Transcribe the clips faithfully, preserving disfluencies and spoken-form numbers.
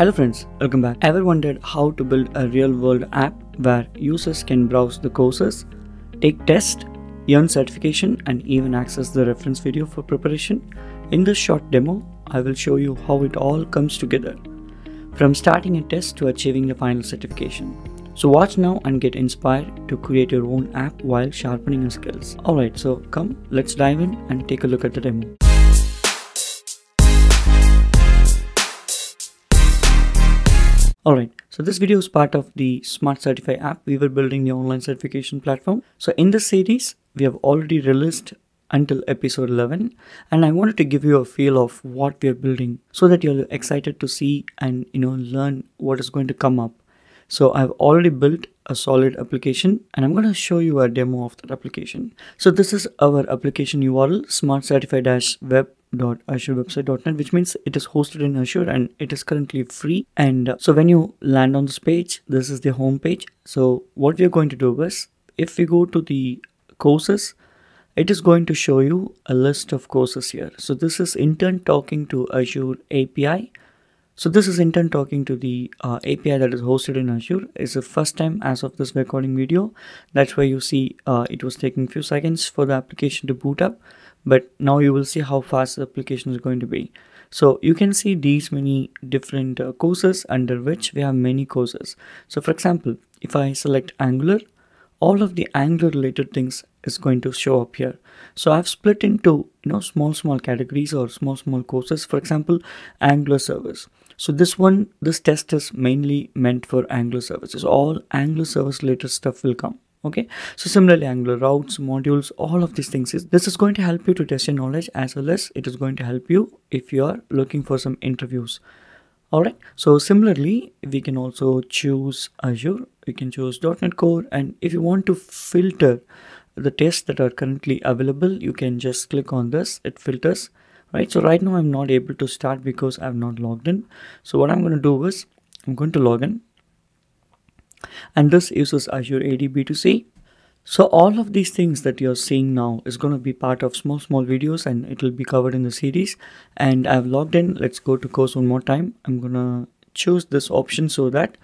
Hello friends, welcome back. Ever wondered how to build a real-world app where users can browse the courses, take tests, earn certification and even access the reference video for preparation? In this short demo, I will show you how it all comes together, from starting a test to achieving the final certification. So watch now and get inspired to create your own app while sharpening your skills. Alright, so come, let's dive in and take a look at the demo. Alright, so this video is part of the Smart Certify app. We were building the online certification platform. So in this series, we have already released until episode eleven, and I wanted to give you a feel of what we are building so that you're excited to see and you know learn what is going to come up. So I've already built a solid application and I'm going to show you a demo of that application. So this is our application U R L, smart certify dash web dot azure website dot net, which means it is hosted in Azure and it is currently free. And so when you land on this page, this is the home page. So what we are going to do is, if we go to the courses, it is going to show you a list of courses here. So this is in turn talking to Azure A P I. So this is in turn talking to the uh, A P I that is hosted in Azure. It's the first time as of this recording video. That's why you see uh, it was taking few seconds for the application to boot up. But now you will see how fast the application is going to be. So you can see these many different uh, courses, under which we have many courses. So for example, if I select Angular, all of the Angular related things is going to show up here. So I've split into you know small small categories or small small courses. For example, Angular service. So this one, this test is mainly meant for Angular services. All Angular service related stuff will come. Okay, so similarly, Angular routes, modules, all of these things. Is this is going to help you to test your knowledge, as well as it is going to help you if you are looking for some interviews. Alright, so similarly, we can also choose Azure, we can choose dot net Core, and if you want to filter the tests that are currently available, you can just click on this, it filters, right? So right now I'm not able to start because I've not logged in. So what I'm going to do is, I'm going to log in, and this uses Azure A D B two C. So all of these things that you're seeing now is going to be part of small, small videos, and it will be covered in the series. And I've logged in. Let's go to course one more time. I'm going to choose this option so that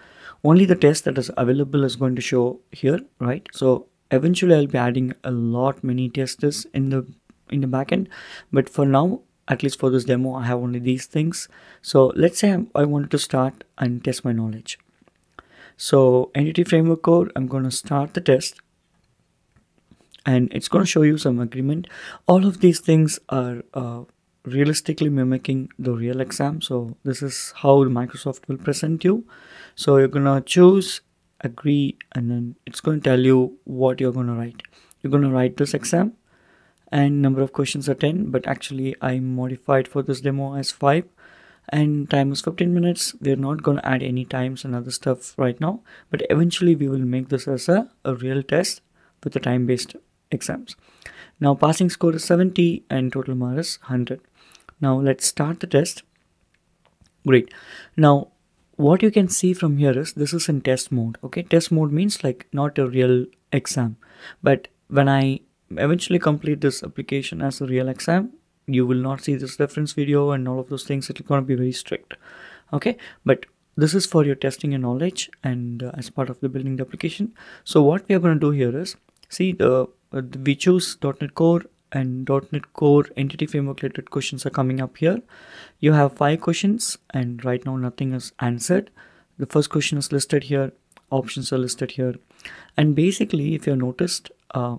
only the test that is available is going to show here, right? So eventually I'll be adding a lot many testers in the, in the backend. But for now, at least for this demo, I have only these things. So let's say I'm, I wanted to start and test my knowledge. So Entity Framework Core, I'm going to start the test. And it's going to show you some agreement. All of these things are uh, realistically mimicking the real exam. So this is how Microsoft will present you. So you're going to choose, agree, and then it's going to tell you what you're going to write. You're going to write this exam, and number of questions are ten, but actually I modified for this demo as five, and time is fifteen minutes. We're not going to add any times and other stuff right now, but eventually we will make this as a, a real test with the time-based exams. Now passing score is seventy and total mark is one hundred. Now let's start the test. Great. Now what you can see from here is this is in test mode. Okay, test mode means like not a real exam, but when I eventually complete this application as a real exam, you will not see this reference video and all of those things. It's going to be very strict. Okay, but this is for your testing your knowledge and uh, as part of the building the application. So what we are going to do here is, see the Uh, we choose dot net Core, and dot net Core Entity Framework related questions are coming up here. You have five questions, and right now nothing is answered. The first question is listed here. Options are listed here. And basically, if you noticed, uh,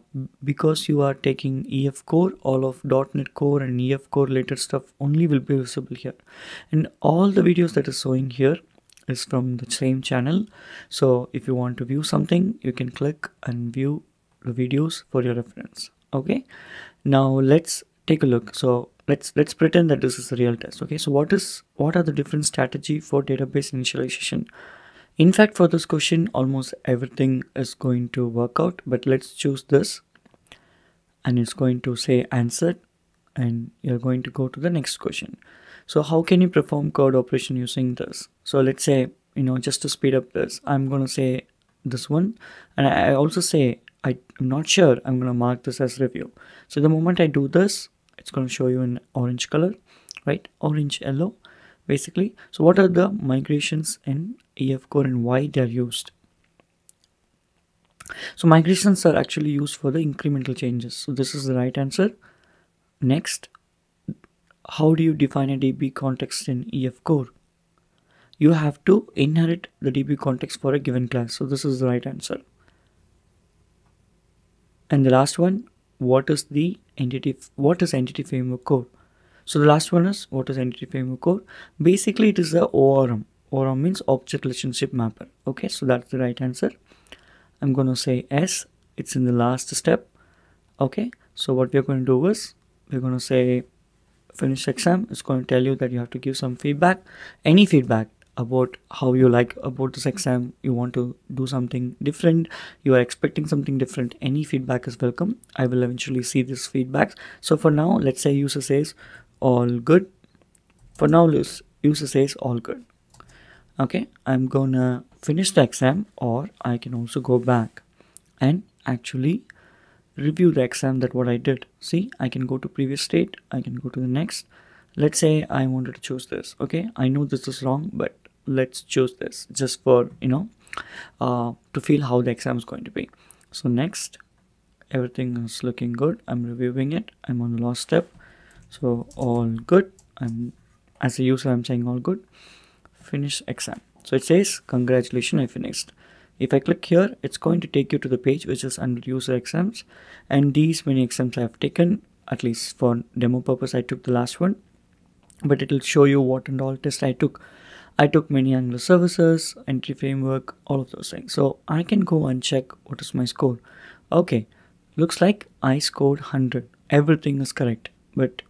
because you are taking E F Core, all of dot net Core and E F Core related stuff only will be visible here. And all the videos that is showing here is from the same channel. So if you want to view something, you can click and view the videos for your reference. Okay, now let's take a look. So let's let's pretend that this is a real test. Okay, so what is what are the different strategy for database initialization? In fact, for this question almost everything is going to work out, but let's choose this, and it's going to say answered, and you're going to go to the next question. So how can you perform C R U D operation using this? So let's say, you know, just to speed up this, I'm gonna say this one, and I also say I'm not sure. I'm going to mark this as review. So the moment I do this, it's going to show you in orange color, right? Orange, yellow. basically. So what are the migrations in E F Core and why they are used? So migrations are actually used for the incremental changes. So this is the right answer. Next, how do you define a D B context in E F Core? You have to inherit the D B context for a given class. So this is the right answer. And the last one, what is the entity, what is Entity Framework Core? So the last one is, what is Entity Framework Core? Basically, it is the O R M. O R M means Object Relationship Mapper. Okay, so that's the right answer. I'm going to say S. It's in the last step. Okay, so what we're going to do is, we're going to say finish exam. It's going to tell you that you have to give some feedback, any feedback about how you like about this exam. You want to do something different, you are expecting something different, any feedback is welcome. I will eventually see this feedback. So for now, let's say user says all good. For now, user says all good. Okay, I'm gonna finish the exam, or I can also go back and actually review the exam that what I did. See, I can go to previous state, I can go to the next. Let's say I wanted to choose this. Okay, I know this is wrong, but let's choose this just for, you know, uh, to feel how the exam is going to be. So next, everything is looking good. I'm reviewing it. I'm on the last step. So all good. I'm, as a user, I'm saying all good. Finish exam. So it says, congratulations, I finished. If I click here, it's going to take you to the page which is under user exams, and these many exams I have taken, at least for demo purpose. I took the last one, but it will show you what and all tests I took. I took many Angular services, entry framework, all of those things. So I can go and check what is my score. Okay, looks like I scored one hundred. Everything is correct, but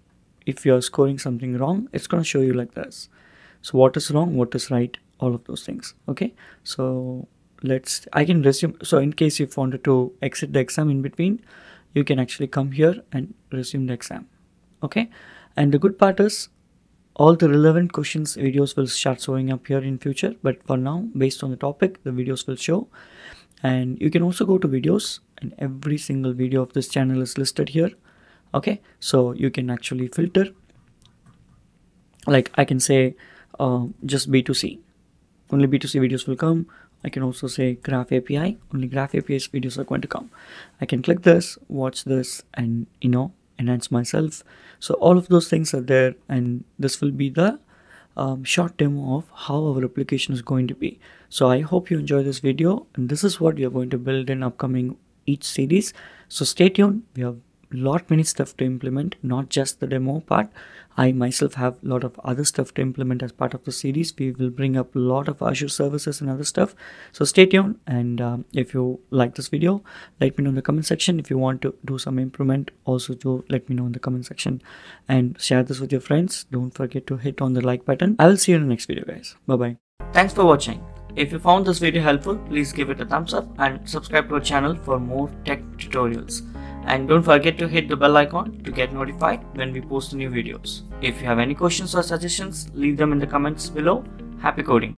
if you are scoring something wrong, it's going to show you like this. So what is wrong, what is right, all of those things. Okay, so let's, I can resume. So in case you wanted to exit the exam in between, you can actually come here and resume the exam. Okay, and the good part is all the relevant questions videos will start showing up here in future, but for now, based on the topic, the videos will show. And you can also go to videos, and every single video of this channel is listed here. Okay, so you can actually filter, like I can say uh, just B two C, only B two C videos will come. I can also say Graph A P I, only Graph A P I's videos are going to come. I can click this, watch this, and, you know, enhance myself. So all of those things are there, and this will be the um, short demo of how our application is going to be. So I hope you enjoy this video, and this is what we are going to build in upcoming each series. So stay tuned. We have lot many stuff to implement, not just the demo part. I myself have a lot of other stuff to implement as part of the series. We will bring up a lot of Azure services and other stuff. So stay tuned, and um, if you like this video, let me know in the comment section. If you want to do some improvement, also do let me know in the comment section, and share this with your friends. Don't forget to hit on the like button. I will see you in the next video, guys. Bye bye. Thanks for watching. If you found this video helpful, please give it a thumbs up and subscribe to our channel for more tech tutorials. And don't forget to hit the bell icon to get notified when we post new videos. If you have any questions or suggestions, leave them in the comments below. Happy coding!